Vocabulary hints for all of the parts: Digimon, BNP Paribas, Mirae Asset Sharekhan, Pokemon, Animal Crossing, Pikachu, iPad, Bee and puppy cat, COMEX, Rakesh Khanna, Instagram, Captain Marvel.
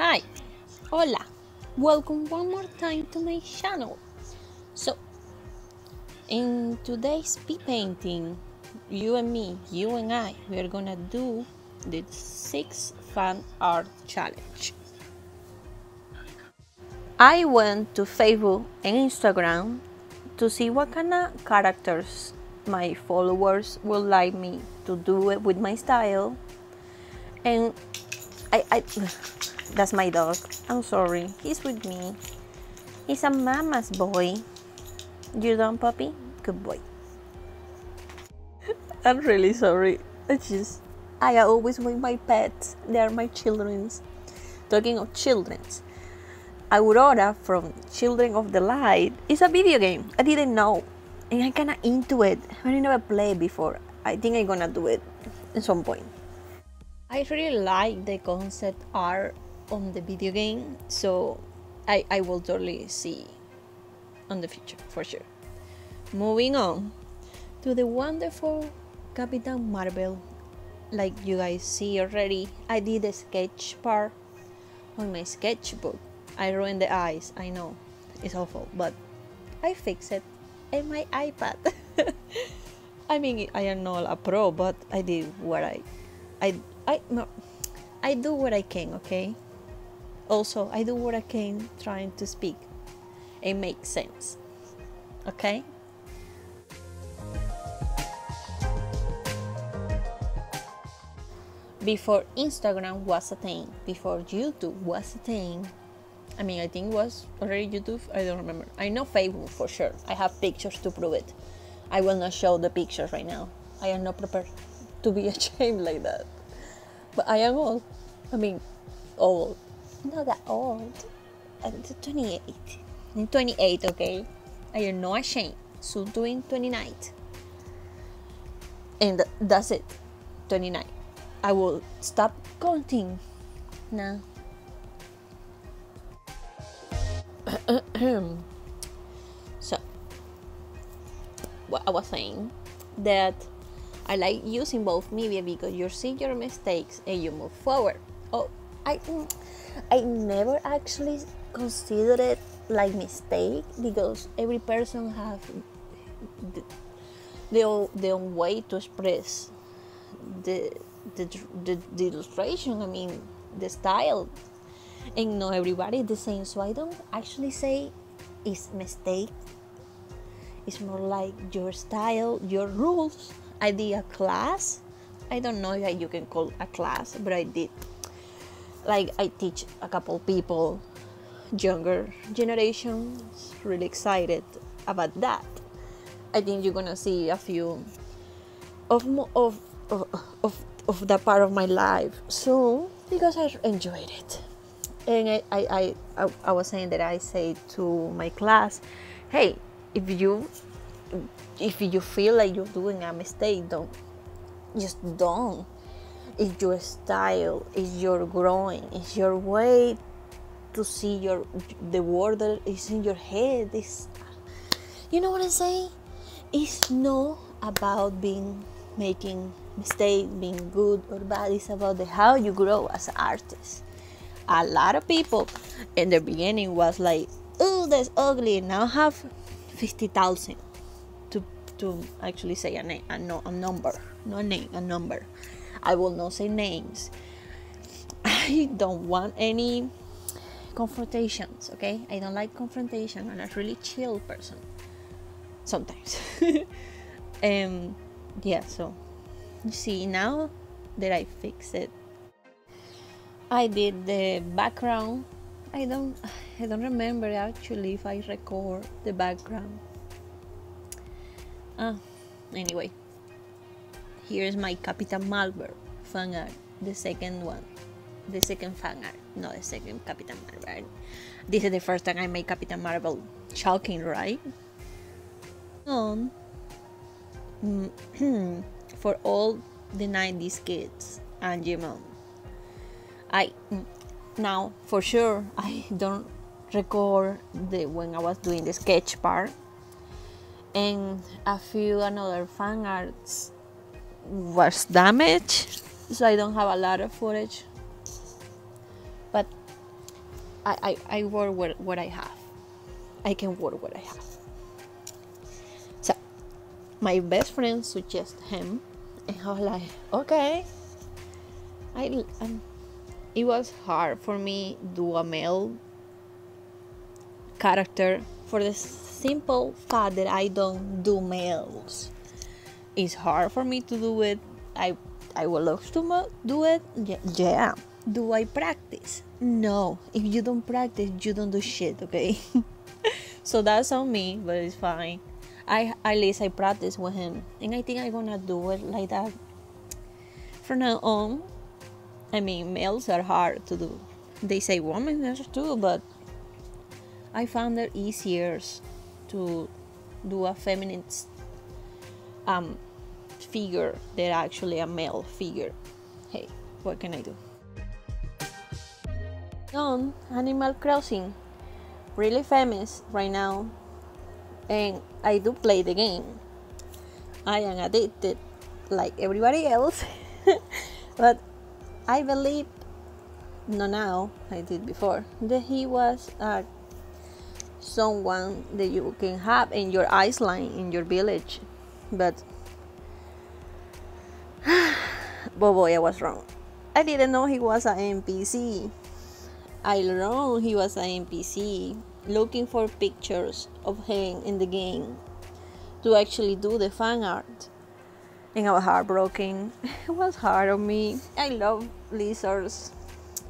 Hi, hola, welcome one more time to my channel. So in today's bee painting, you and I, we are gonna do the 6th fan art challenge. I went to Facebook and Instagram to see what kind of characters my followers would like me to do it with my style, and I that's my dog, I'm sorry, he's with me, he's a mama's boy. You done, puppy? Good boy. I'm really sorry, it's just I always with my pets, they are my children's. Talking of children's, Aurora from Children of the Light is a video game. I didn't know, and I'm kinda into it. I never played before. I think I'm gonna do it at some point. I really like the concept art on the video game, so I will totally see on the future for sure. Moving on to the wonderful Captain Marvel. Like you guys see already, I did a sketch part on my sketchbook. I ruined the eyes, I know, it's awful, but I fixed it in my iPad. I mean, I am not a pro, but I did what I do what I can, okay? Also, I do what I can trying to speak and make sense, okay? Before Instagram was a thing, before YouTube was a thing, I mean, I think it was already YouTube, I don't remember. I know Facebook for sure, I have pictures to prove it. I will not show the pictures right now, I am not prepared to be ashamed like that. But I am old, I mean, old, not that old, I'm 28, I'm 28, okay? I am not ashamed, soon doing 29, and that's it, 29. I will stop counting now. So, what I was saying, that I like using both media because you see your mistakes and you move forward. Oh, I never actually considered it like mistake because every person has their own way to express the illustration, I mean the style, and not everybody is the same, so I don't actually say it's mistake, it's more like your style, your rules. I did a class, I don't know if you can call a class, but I did, like I teach a couple people, younger generations, really excited about that. I think you're gonna see a few of that part of my life soon because I enjoyed it. And I was saying that I say to my class, hey, if you feel like you're doing a mistake, don't. It's your style, it's your growing, it's your way to see the world that is in your head. It's, you know what I'm saying? It's not about making mistake, being good or bad, is about how you grow as an artist. A lot of people in the beginning was like, oh, that's ugly, now I have 50,000 to actually say a name, a number, not a name, a number. I will not say names, I don't want any confrontations, okay? I don't like confrontation, I'm a really chill person sometimes. Yeah, so you see now that I fix it. I did the background. I don't remember actually if I record the background. Anyway, here's my Captain Marvel fan art, the second one, the second fan art, not the second Captain Marvel. This is the first time I made Captain Marvel. Shocking, right? For all the 90s kids and Digimon. Now for sure I don't record when I was doing the sketch part, and a few another fan arts was damaged, so I don't have a lot of footage, but I work with what I have. I can work what I have. So my best friend suggested him, and I was like, okay. It was hard for me to do a male character for the simple fact that I don't do males. It's hard for me to do it. I would love to do it. Yeah. Do I practice? No. If you don't practice, you don't do shit, okay? So that's on me, but it's fine. At least I practice with him. And I think I'm gonna do it like that from now on. I mean, males are hard to do. They say women are too, but I found it easier to do a feminist figure than actually a male figure. Hey, what can I do? On Animal Crossing, really famous right now, and I do play the game. I am addicted like everybody else, but I believe, no, now I did before, that he was someone that you can have in your island, in your village, but boy, I was wrong. I didn't know he was an NPC. I learned he was an NPC, looking for pictures of him in the game to actually do the fan art. And I was heartbroken. It was hard on me. I love lizards.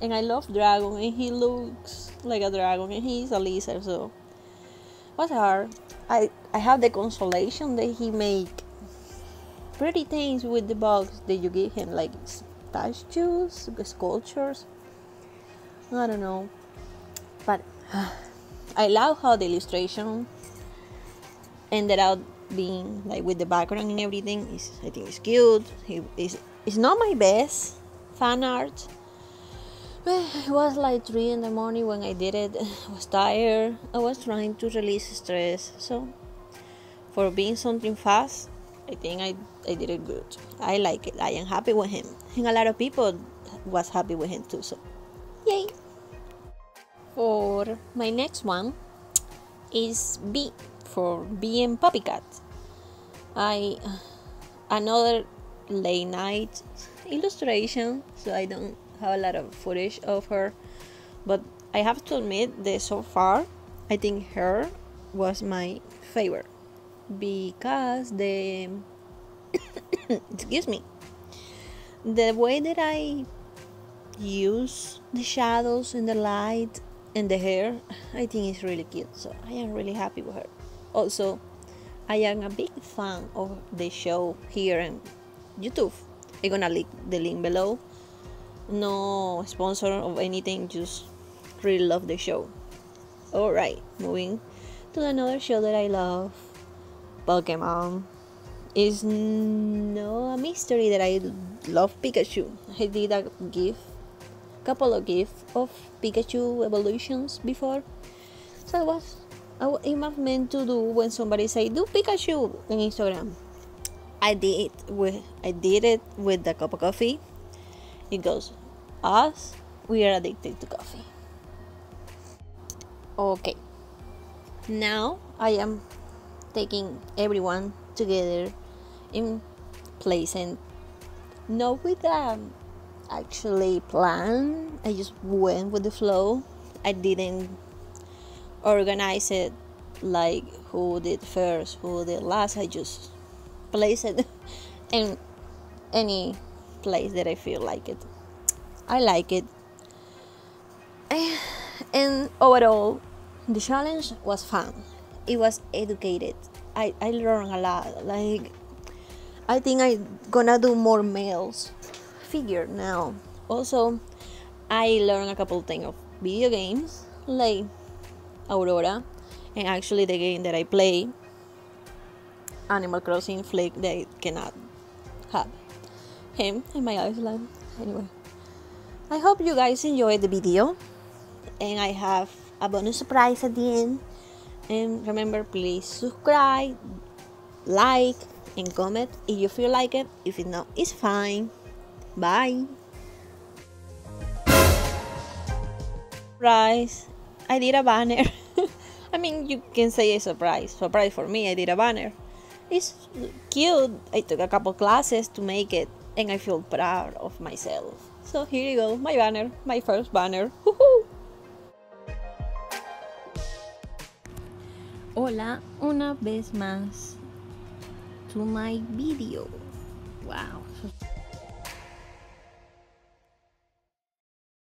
And I love dragon. And he looks like a dragon. And he's a lizard. So it was hard. I have the consolation that he make pretty things with the box that you give him. Like statues, sculptures. I don't know. But I love how the illustration ended out being like with the background and everything. I think it's cute. It's not my best fan art, but it was like 3 in the morning when I did it. I was tired. I was trying to release stress, so for being something fast, I think I did it good. I like it. I am happy with him, and a lot of people was happy with him too, so yay. For my next one is Bee, for Bee and Puppy Cat. Another late night illustration, so I don't have a lot of footage of her, but I have to admit that so far I think her was my favorite, because the excuse me, the way that I use the shadows and the light and the hair, I think is really cute, so I am really happy with her. Also, I am a big fan of the show here on YouTube. I'm gonna link the link below. No sponsor of anything, just really love the show. Alright, moving to another show that I love, Pokemon. It's no mystery that I love Pikachu. I did a couple of gifs of Pikachu evolutions before, so it was it was meant to do when somebody say do Pikachu on Instagram. I did it with a cup of coffee. It goes, us, we are addicted to coffee. Okay, now I am taking everyone together in place, and not with actually plan. I just went with the flow. I didn't organize it like who did first, who did last. I just place it in any place that I feel like it. I like it. And overall, the challenge was fun. It was educated. I learned a lot. Like, I think I'm gonna do more males figure now. Also, I learned a couple things of video games, like Aurora, and actually the game that I play, Animal Crossing, Flick, they cannot have him in my island. Anyway, I hope you guys enjoyed the video, and I have a bonus surprise at the end. And remember, please subscribe, like, and comment if you feel like it. If it's not, it's fine. Bye. surprise, I did a banner. I mean, you can say a surprise for me, I did a banner. It's cute, I took a couple classes to make it, and I feel proud of myself. So here you go, my banner, my first banner. Woohoo! Hola, una vez más to my video. Wow,